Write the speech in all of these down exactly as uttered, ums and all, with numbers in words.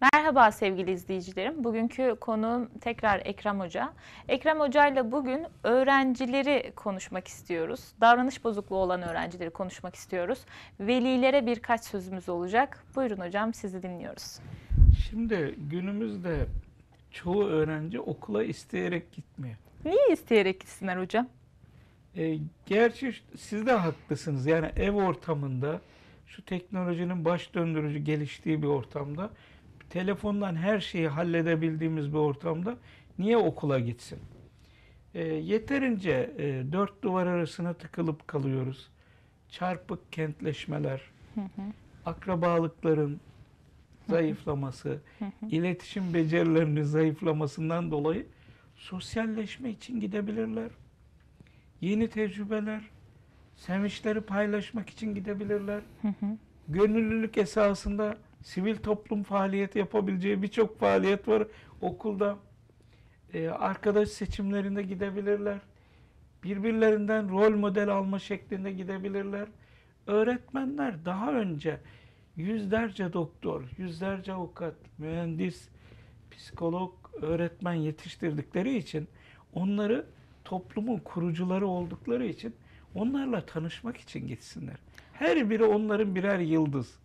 Merhaba sevgili izleyicilerim. Bugünkü konuğum tekrar Ekrem Hoca. Ekrem Hoca ile bugün öğrencileri konuşmak istiyoruz. Davranış bozukluğu olan öğrencileri konuşmak istiyoruz. Velilere birkaç sözümüz olacak. Buyurun hocam, sizi dinliyoruz. Şimdi günümüzde çoğu öğrenci okula isteyerek gitmiyor. Niye isteyerek gitsinler hocam? E, gerçi siz de haklısınız. Yani ev ortamında, şu teknolojinin baş döndürücü geliştiği bir ortamda, telefondan her şeyi halledebildiğimiz bir ortamda niye okula gitsin? E, yeterince e, dört duvar arasına tıkılıp kalıyoruz. Çarpık kentleşmeler, hı hı. akrabalıkların zayıflaması, hı hı. iletişim becerilerinin zayıflamasından dolayı sosyalleşme için gidebilirler. Yeni tecrübeler, sevinçleri paylaşmak için gidebilirler. Hı hı. Gönüllülük esasında sivil toplum faaliyeti yapabileceği birçok faaliyet var okulda. Ee, arkadaş seçimlerinde gidebilirler. Birbirlerinden rol model alma şeklinde gidebilirler. Öğretmenler daha önce yüzlerce doktor, yüzlerce avukat, mühendis, psikolog, öğretmen yetiştirdikleri için, onları toplumun kurucuları oldukları için onlarla tanışmak için gitsinler. Her biri onların birer yıldız.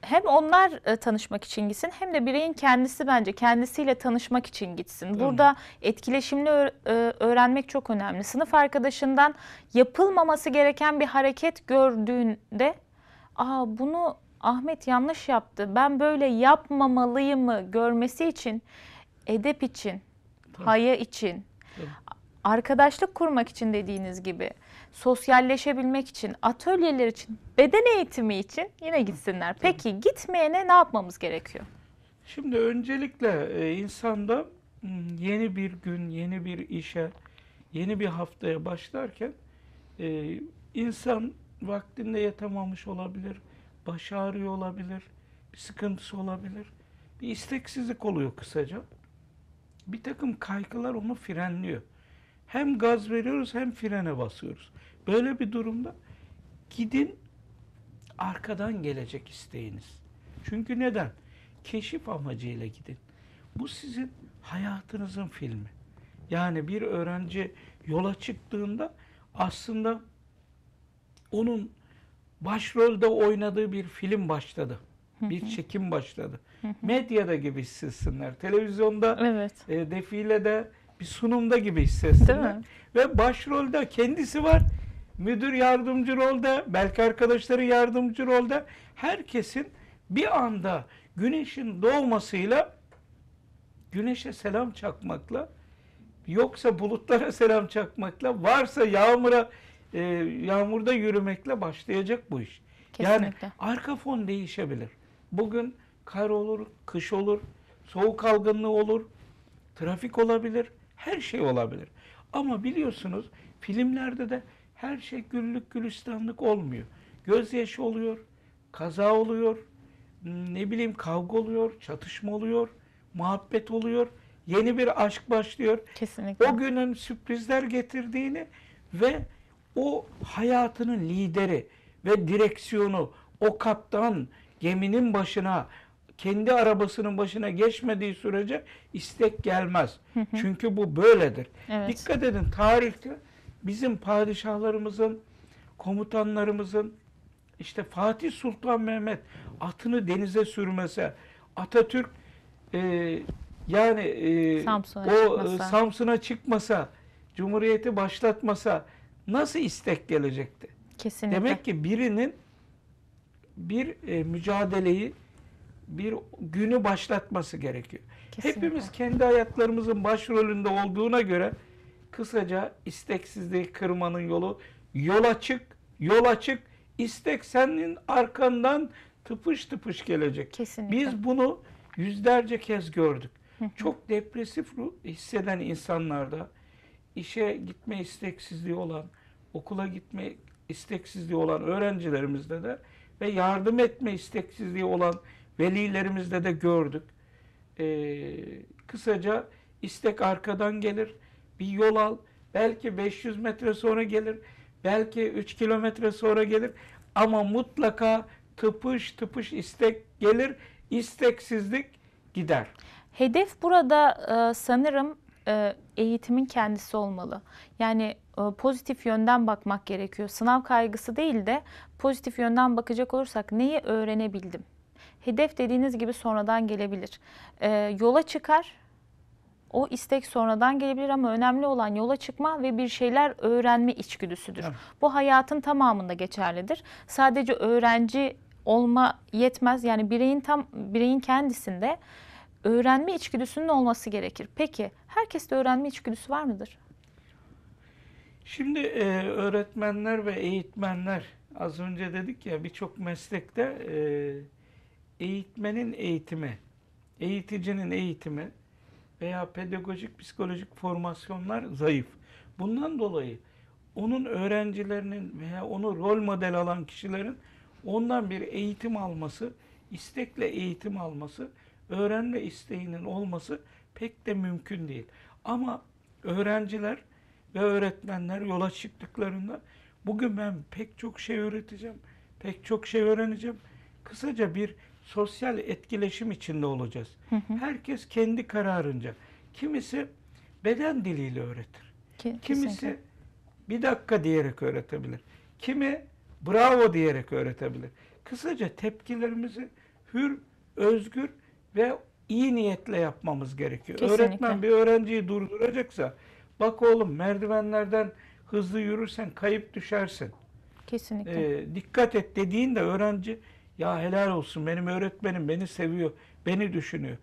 Hem onlar e, tanışmak için gitsin, hem de bireyin kendisi bence kendisiyle tanışmak için gitsin. Değil Burada mi? etkileşimli ö, e, öğrenmek çok önemli. Sınıf arkadaşından yapılmaması gereken bir hareket gördüğünde, aa bunu Ahmet yanlış yaptı, ben böyle yapmamalıyımı görmesi için, edep için, Tabii. haya için, Tabii. arkadaşlık kurmak için dediğiniz gibi, sosyalleşebilmek için, atölyeler için, beden eğitimi için yine gitsinler. Peki gitmeyene ne yapmamız gerekiyor? Şimdi öncelikle insanda yeni bir gün, yeni bir işe, yeni bir haftaya başlarken insan vaktinde yatamamış olabilir, baş ağrıyor olabilir, bir sıkıntısı olabilir, bir isteksizlik oluyor kısaca. Bir takım kaygılar onu frenliyor. Hem gaz veriyoruz hem frene basıyoruz. Böyle bir durumda gidin, arkadan gelecek isteğiniz. Çünkü neden? Keşif amacıyla gidin. Bu sizin hayatınızın filmi. Yani bir öğrenci yola çıktığında aslında onun başrolde oynadığı bir film başladı. Bir çekim başladı. Medyada gibi hissetsinler. Televizyonda, evet. e, defilede, bir sunumda gibi hissetsinler. Ve başrolde kendisi var. Müdür yardımcı rolde, belki arkadaşları yardımcı rolde. Herkesin bir anda güneşin doğmasıyla, güneşe selam çakmakla, yoksa bulutlara selam çakmakla, varsa yağmura, e, yağmurda yürümekle başlayacak bu iş. Kesinlikle. Yani arka fon değişebilir. Bugün kar olur, kış olur, soğuk algınlığı olur, trafik olabilir. Her şey olabilir. Ama biliyorsunuz filmlerde de her şey güllük gülistanlık olmuyor. Gözyaşı oluyor, kaza oluyor, ne bileyim kavga oluyor, çatışma oluyor, muhabbet oluyor, yeni bir aşk başlıyor. Kesinlikle. O günün sürprizler getirdiğini ve o hayatının lideri ve direksiyonu, o kaptan geminin başına, kendi arabasının başına geçmediği sürece istek gelmez. Hı hı. Çünkü bu böyledir. Evet. Dikkat edin, tarihte bizim padişahlarımızın, komutanlarımızın, işte Fatih Sultan Mehmet atını denize sürmese, Atatürk e, yani e, Samsun'a o çıkmasa. Samsun'a çıkmasa, Cumhuriyeti başlatmasa nasıl istek gelecekti? Kesinlikle. Demek ki birinin bir e, mücadeleyi, bir günü başlatması gerekiyor. Kesinlikle. Hepimiz kendi hayatlarımızın başrolünde olduğuna göre, kısaca isteksizliği kırmanın yolu, yola çık, yola çık, istek senin arkandan tıpış tıpış gelecek. Kesinlikle. Biz bunu yüzlerce kez gördük. Çok depresif hisseden insanlarda, işe gitme isteksizliği olan, okula gitme isteksizliği olan öğrencilerimizde de ve yardım etme isteksizliği olan velilerimizde de gördük. Ee, kısaca istek arkadan gelir, bir yol al, belki beş yüz metre sonra gelir, belki üç kilometre sonra gelir, ama mutlaka tıpış tıpış istek gelir. İsteksizlik gider. Hedef burada e, sanırım e, eğitimin kendisi olmalı. Yani e, pozitif yönden bakmak gerekiyor. Sınav kaygısı değil de pozitif yönden bakacak olursak neyi öğrenebildim? Hedef dediğiniz gibi sonradan gelebilir. E, yola çıkar, o istek sonradan gelebilir ama önemli olan yola çıkma ve bir şeyler öğrenme içgüdüsüdür. Evet. Bu hayatın tamamında geçerlidir. Sadece öğrenci olma yetmez. Yani bireyin tam bireyin kendisinde öğrenme içgüdüsünün olması gerekir. Peki herkeste öğrenme içgüdüsü var mıdır? Şimdi e, öğretmenler ve eğitmenler, az önce dedik ya, birçok meslekte e, eğitmenin eğitimi, eğiticinin eğitimi veya pedagojik, psikolojik formasyonlar zayıf. Bundan dolayı onun öğrencilerinin veya onu rol model alan kişilerin ondan bir eğitim alması, istekle eğitim alması, öğrenme isteğinin olması pek de mümkün değil. Ama öğrenciler ve öğretmenler yola çıktıklarında bugün ben pek çok şey öğreteceğim, pek çok şey öğreneceğim. Kısaca bir sosyal etkileşim içinde olacağız. Hı hı. Herkes kendi kararınca. Kimisi beden diliyle öğretir. Ki, Kimisi kesinlikle. bir dakika diyerek öğretebilir. Kimi bravo diyerek öğretebilir. Kısaca tepkilerimizi hür, özgür ve iyi niyetle yapmamız gerekiyor. Kesinlikle. Öğretmen bir öğrenciyi durduracaksa, bak oğlum merdivenlerden hızlı yürürsen kayıp düşersin. Kesinlikle. Ee, dikkat et dediğinde öğrenci, ya helal olsun benim öğretmenim beni seviyor, beni düşünüyor.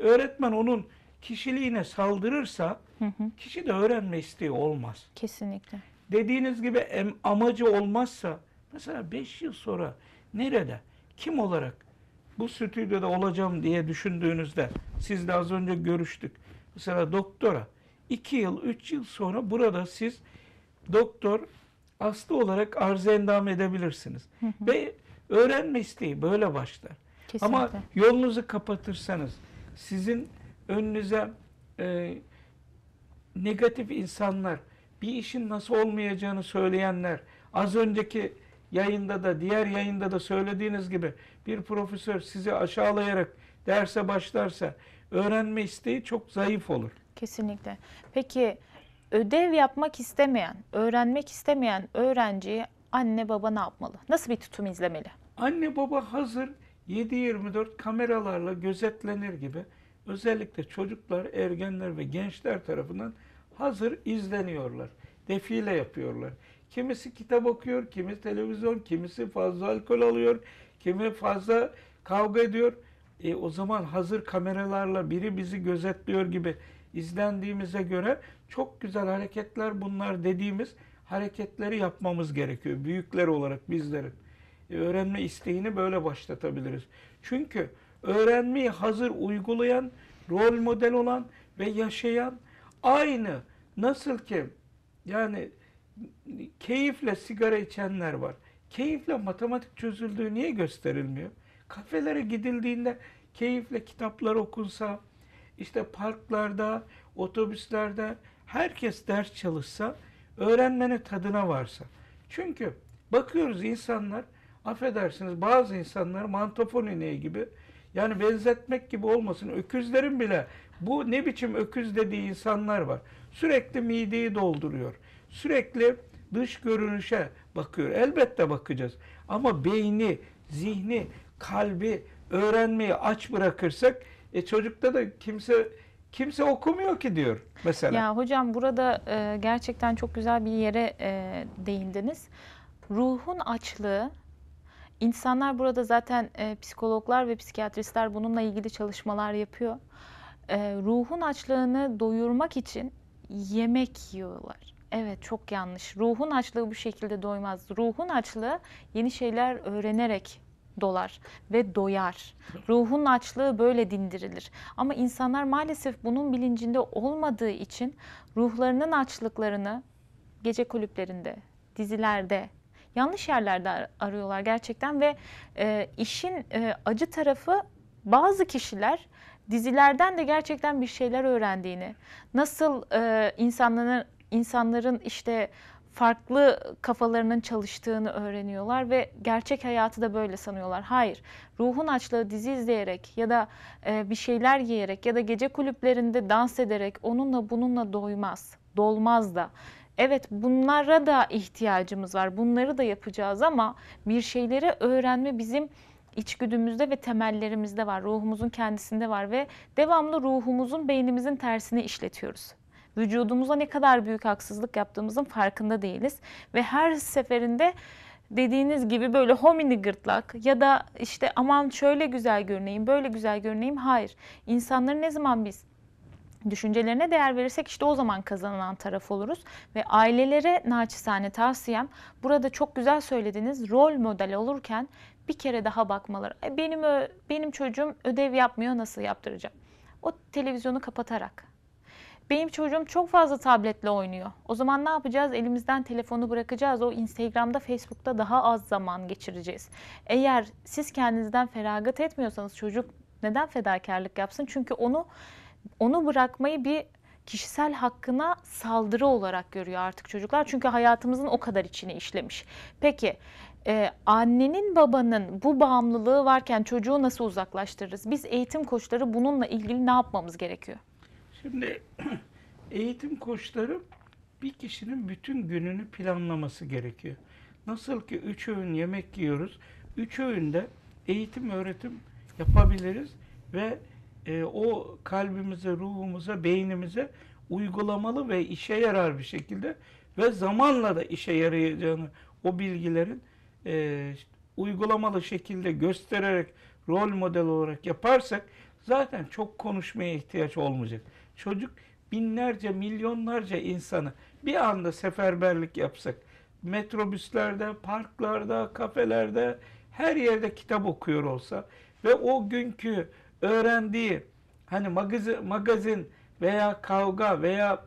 Öğretmen onun kişiliğine saldırırsa, hı hı, kişi de öğrenme isteği olmaz. Kesinlikle. Dediğiniz gibi amacı olmazsa, mesela beş yıl sonra nerede, kim olarak bu stüdyoda olacağım diye düşündüğünüzde, siz de az önce görüştük. Mesela doktora iki yıl, üç yıl sonra burada siz doktor aslı olarak arz endam edebilirsiniz. Hı hı. Ve öğrenme isteği böyle başlar. Kesinlikle. Ama yolunuzu kapatırsanız, sizin önünüze e, negatif insanlar, bir işin nasıl olmayacağını söyleyenler, az önceki yayında da diğer yayında da söylediğiniz gibi bir profesör sizi aşağılayarak derse başlarsa öğrenme isteği çok zayıf olur. Kesinlikle. Peki ödev yapmak istemeyen, öğrenmek istemeyen öğrenciyi anne baba ne yapmalı? Nasıl bir tutum izlemeli? Anne baba hazır yedi yirmi dört kameralarla gözetlenir gibi, özellikle çocuklar, ergenler ve gençler tarafından hazır izleniyorlar. Defile yapıyorlar. Kimisi kitap okuyor, kimisi televizyon, kimisi fazla alkol alıyor, kimi fazla kavga ediyor. E, o zaman hazır kameralarla biri bizi gözetliyor gibi izlendiğimize göre çok güzel hareketler bunlar dediğimiz hareketleri yapmamız gerekiyor. Büyükler olarak bizlerin e, öğrenme isteğini böyle başlatabiliriz. Çünkü öğrenmeyi hazır uygulayan, rol model olan ve yaşayan aynı nasıl ki yani keyifle sigara içenler var. Keyifle matematik çözüldüğü niye gösterilmiyor? Kafelere gidildiğinde keyifle kitaplar okunsa, işte parklarda, otobüslerde herkes ders çalışsa, öğrenmenin tadına varsa. Çünkü bakıyoruz insanlar, affedersiniz bazı insanlar mantafon ineği gibi, yani benzetmek gibi olmasın, öküzlerin bile bu ne biçim öküz dediği insanlar var. Sürekli mideyi dolduruyor. Sürekli dış görünüşe bakıyor. Elbette bakacağız. Ama beyni, zihni, kalbi öğrenmeyi aç bırakırsak e, çocukta da kimse kimse okumuyor ki diyor mesela. Ya hocam burada e, gerçekten çok güzel bir yere e, değindiniz. Ruhun açlığı. İnsanlar burada zaten e, psikologlar ve psikiyatristler bununla ilgili çalışmalar yapıyor. E, ruhun açlığını doyurmak için yemek yiyorlar. Evet, çok yanlış. Ruhun açlığı bu şekilde doymaz. Ruhun açlığı yeni şeyler öğrenerek dolar ve doyar. Ruhun açlığı böyle dindirilir. Ama insanlar maalesef bunun bilincinde olmadığı için ruhlarının açlıklarını gece kulüplerinde, dizilerde, yanlış yerlerde arıyorlar gerçekten ve e, işin e, acı tarafı bazı kişiler dizilerden de gerçekten bir şeyler öğrendiğini, nasıl e, insanların İnsanların işte farklı kafalarının çalıştığını öğreniyorlar ve gerçek hayatı da böyle sanıyorlar. Hayır, ruhun açlığı dizi izleyerek ya da e, bir şeyler yiyerek ya da gece kulüplerinde dans ederek onunla bununla doymaz, dolmaz da. Evet, bunlara da ihtiyacımız var, bunları da yapacağız ama bir şeyleri öğrenme bizim içgüdümüzde ve temellerimizde var, ruhumuzun kendisinde var ve devamlı ruhumuzun, beynimizin tersini işletiyoruz. Vücudumuza ne kadar büyük haksızlık yaptığımızın farkında değiliz ve her seferinde dediğiniz gibi böyle homini gırtlak ya da işte aman şöyle güzel görüneyim, böyle güzel görüneyim. Hayır, insanları ne zaman biz düşüncelerine değer verirsek işte o zaman kazanılan taraf oluruz. Ve ailelere naçizane tavsiyem, burada çok güzel söylediğiniz rol model olurken bir kere daha bakmaları. E benim, benim çocuğum ödev yapmıyor, nasıl yaptıracağım? O televizyonu kapatarak. Benim çocuğum çok fazla tabletle oynuyor. O zaman ne yapacağız? Elimizden telefonu bırakacağız. O Instagram'da, Facebook'ta daha az zaman geçireceğiz. Eğer siz kendinizden feragat etmiyorsanız çocuk neden fedakarlık yapsın? Çünkü onu onu bırakmayı bir kişisel hakkına saldırı olarak görüyor artık çocuklar. Çünkü hayatımızın o kadar içine işlemiş. Peki e, annenin babanın bu bağımlılığı varken çocuğu nasıl uzaklaştırırız? Biz eğitim koçları bununla ilgili ne yapmamız gerekiyor? Şimdi eğitim koçları bir kişinin bütün gününü planlaması gerekiyor. Nasıl ki üç öğün yemek yiyoruz, üç öğünde eğitim öğretim yapabiliriz ve e, o kalbimize, ruhumuza, beynimize uygulamalı ve işe yarar bir şekilde ve zamanla da işe yarayacağını o bilgilerin e, işte, uygulamalı şekilde göstererek, rol model olarak yaparsak zaten çok konuşmaya ihtiyaç olmayacak. Çocuk binlerce, milyonlarca insanı bir anda seferberlik yapsak, metrobüslerde, parklarda, kafelerde, her yerde kitap okuyor olsa ve o günkü öğrendiği hani magazin, magazin veya kavga veya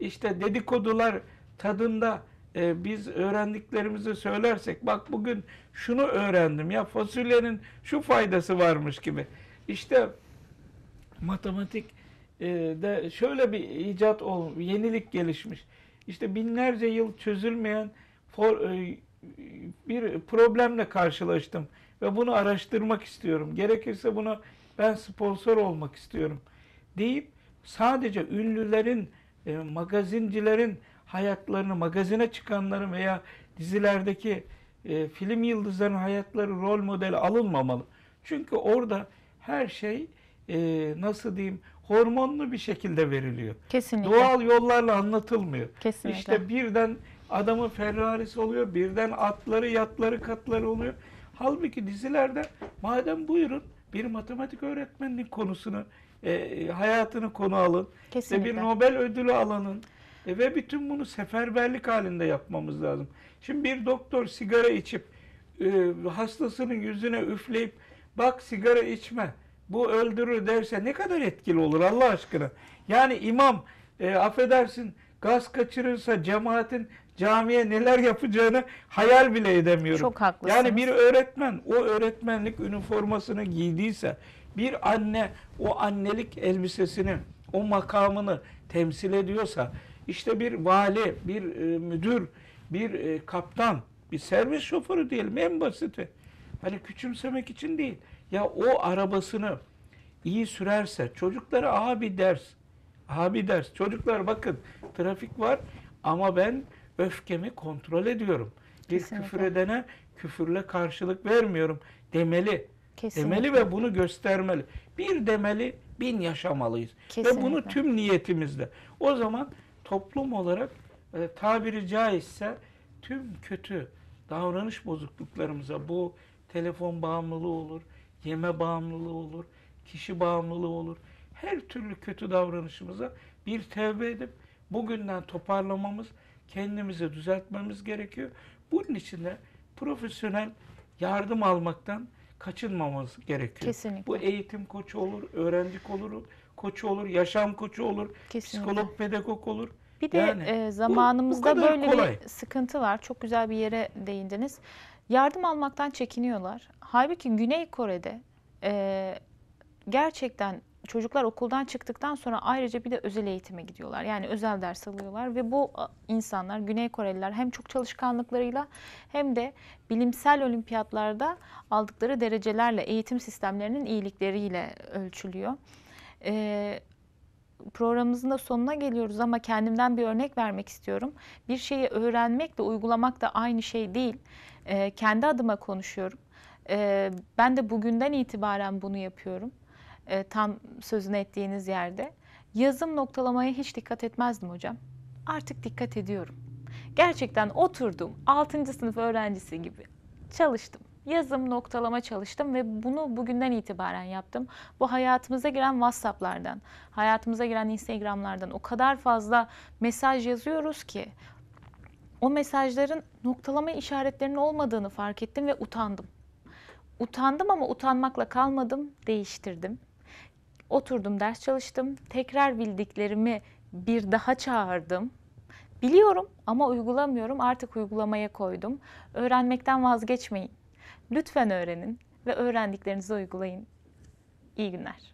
işte dedikodular tadında e, biz öğrendiklerimizi söylersek, bak bugün şunu öğrendim ya, fasulyenin şu faydası varmış gibi, işte matematik de şöyle bir icat olmuş, yenilik gelişmiş. İşte binlerce yıl çözülmeyen bir problemle karşılaştım ve bunu araştırmak istiyorum. Gerekirse buna ben sponsor olmak istiyorum deyip sadece ünlülerin, magazincilerin hayatlarını, magazine çıkanların veya dizilerdeki film yıldızlarının hayatları rol modeli alınmamalı. Çünkü orada her şey nasıl diyeyim, hormonlu bir şekilde veriliyor. Kesinlikle. Doğal yollarla anlatılmıyor. Kesinlikle. İşte birden adamın Ferrari'si oluyor, birden atları, yatları, katları oluyor. Halbuki dizilerde madem buyurun bir matematik öğretmeninin konusunu, e, hayatını konu alın. Kesinlikle. Ve bir Nobel ödülü alın. E, ve bütün bunu seferberlik halinde yapmamız lazım. Şimdi bir doktor sigara içip e, hastasının yüzüne üfleyip bak sigara içme, bu öldürür derse ne kadar etkili olur Allah aşkına? Yani imam e, affedersin gaz kaçırırsa cemaatin camiye neler yapacağını hayal bile edemiyorum. Çok haklısın. Yani bir öğretmen o öğretmenlik üniformasını giydiyse, bir anne o annelik elbisesini, o makamını temsil ediyorsa, işte bir vali, bir e, müdür, bir e, kaptan, bir servis şoförü diyelim en basiti. Hani küçümsemek için değil. Ya o arabasını iyi sürerse, çocuklara abi ders, abi ders. Çocuklar bakın trafik var ama ben öfkemi kontrol ediyorum. Bir kesinlikle. Küfür edene küfürle karşılık vermiyorum demeli. Kesinlikle. Demeli ve bunu göstermeli. Bir demeli, bin yaşamalıyız. Kesinlikle. Ve bunu tüm niyetimizle. O zaman toplum olarak e, tabiri caizse tüm kötü davranış bozukluklarımıza, bu telefon bağımlılığı olur, yeme bağımlılığı olur, kişi bağımlılığı olur. Her türlü kötü davranışımıza bir tevbe edip bugünden toparlamamız, kendimizi düzeltmemiz gerekiyor. Bunun için de profesyonel yardım almaktan kaçınmamamız gerekiyor. Kesinlikle. Bu eğitim koçu olur, öğrenci koçu olur, yaşam koçu olur, kesinlikle. Psikolog, pedagog olur. Bir de yani, e, zamanımızda bu, bu böyle kolay. Bir sıkıntı var. Çok güzel bir yere değindiniz. Yardım almaktan çekiniyorlar. Halbuki Güney Kore'de e, gerçekten çocuklar okuldan çıktıktan sonra ayrıca bir de özel eğitime gidiyorlar. Yani özel ders alıyorlar ve bu insanlar, Güney Koreliler, hem çok çalışkanlıklarıyla hem de bilimsel olimpiyatlarda aldıkları derecelerle, eğitim sistemlerinin iyilikleriyle ölçülüyor. Ee, programımızın da sonuna geliyoruz ama kendimden bir örnek vermek istiyorum. Bir şeyi öğrenmek ve uygulamak da aynı şey değil. Ee, kendi adıma konuşuyorum. Ee, ben de bugünden itibaren bunu yapıyorum. E, tam sözünü ettiğiniz yerde. Yazım noktalamaya hiç dikkat etmezdim hocam. Artık dikkat ediyorum. Gerçekten oturdum. altıncı sınıf öğrencisi gibi çalıştım. Yazım noktalama çalıştım ve bunu bugünden itibaren yaptım. Bu hayatımıza giren WhatsApp'lardan, hayatımıza giren Instagram'lardan o kadar fazla mesaj yazıyoruz ki o mesajların noktalama işaretlerinin olmadığını fark ettim ve utandım. Utandım ama utanmakla kalmadım, değiştirdim. Oturdum, ders çalıştım. Tekrar bildiklerimi bir daha çağırdım. Biliyorum ama uygulamıyorum. Artık uygulamaya koydum. Öğrenmekten vazgeçmeyin. Lütfen öğrenin ve öğrendiklerinizi uygulayın. İyi günler.